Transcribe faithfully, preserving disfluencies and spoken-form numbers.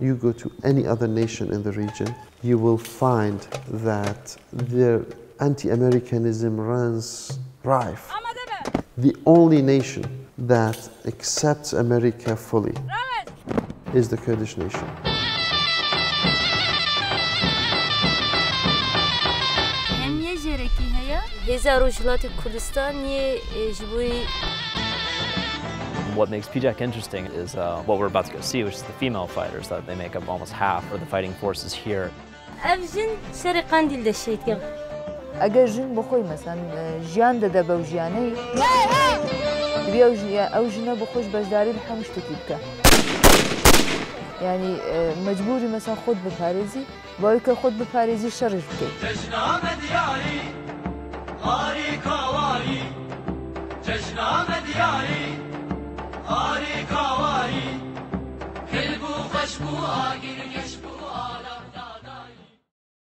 You go to any other nation in the region, you will find that their anti-Americanism runs rife. The only nation that accepts America fully is the Kurdish nation. What makes P J A K interesting is uh, what we're about to go see, which is the female fighters, that they make up almost half of the fighting forces here. يعني مجبوري مثلا خود بفارزي بايك خود بفارزي شرش بكي تجنام دياري غاري كواري تجنام دياري غاري كواري حلبو خشبو آقين يشبو